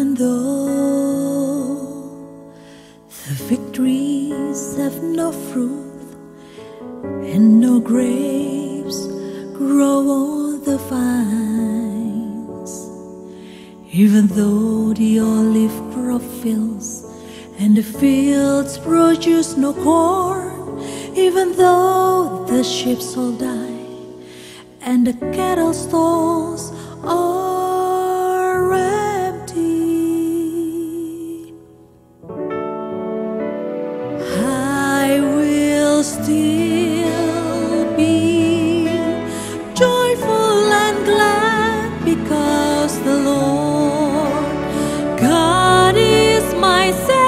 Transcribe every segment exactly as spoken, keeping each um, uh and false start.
even though the victories have no fruit and no grapes grow on the vines, even though the olive crop fails and the fields produce no corn, even though the sheep all die and the cattle stalls are empty, I will still be joyful and glad, because the Lord God is my Savior.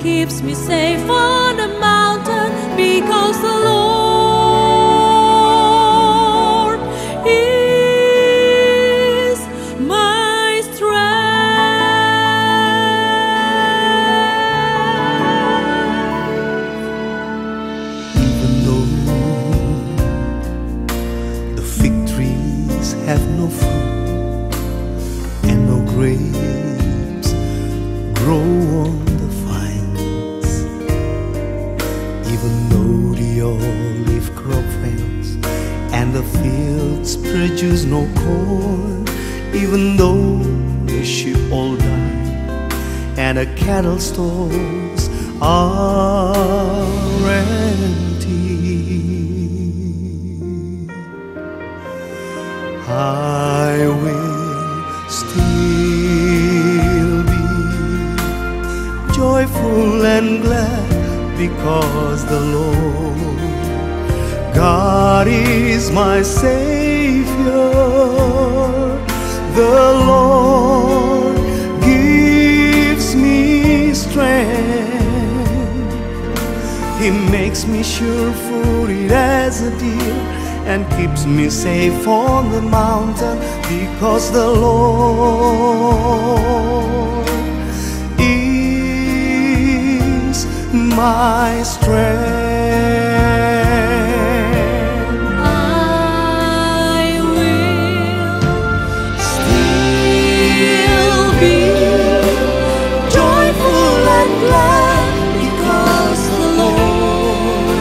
Keeps me safe on the mountain, because the Lord is my strength. Even though the fig trees have no fruit and no grapes grow on the vine, even though the olive crop fails and the fields produce no corn, even though the sheep all die and the cattle stalls are empty, I will still be joyful and glad, because the Lord God is my Savior. The Lord gives me strength. He makes me sure-footed as a deer and keeps me safe on the mountain, because the Lord is my strength. I will still be joyful and glad, because the Lord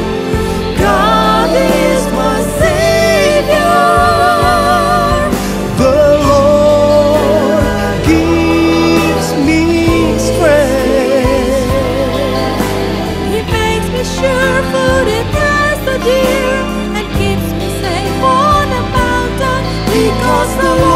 God is my Savior. The Lord gives me strength. He makes me sure-footed as a deer and keeps me safe on a mountain, because the Lord